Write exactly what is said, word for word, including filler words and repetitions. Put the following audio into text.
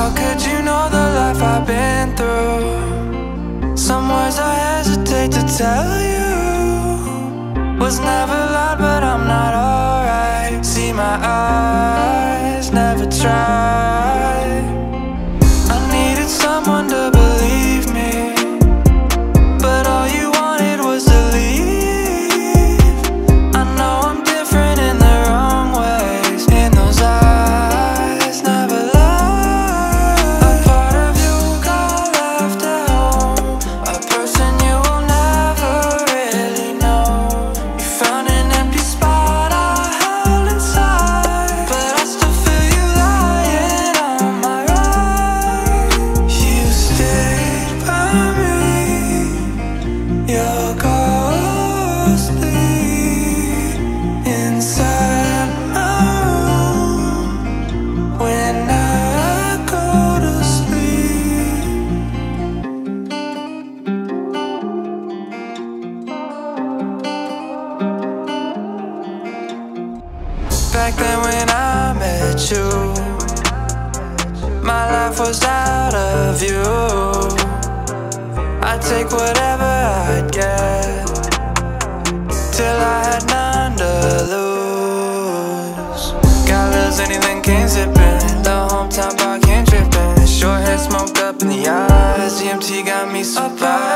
How could you know the life I've been through? Some words I hesitate to tell you. Was never loud, but I'm not alright. See, my eyes never tried. I needed someone to believe me, but all you wanted was to leave. I know I'm different in the wrong ways. In those eyes never lie. A part of you got left at home, a person you will never really know. You found an empty spot I held inside, but I still feel you lying on my right. You stayed by me, you're ghostly inside. Back then when I met you, my life was out of you. I'd take whatever I'd get, till I had none to lose. Got loves, anything came zipping, the hometown bar came tripping. Short hair smoked up in the eyes, D M T got me so far.